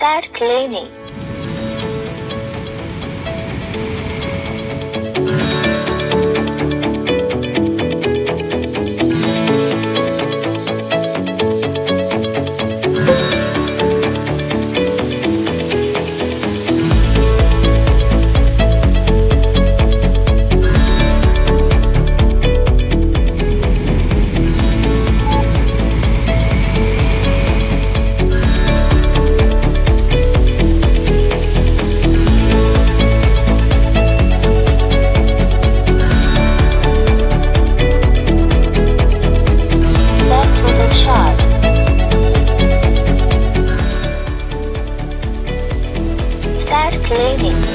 start cleaning. Cleaning.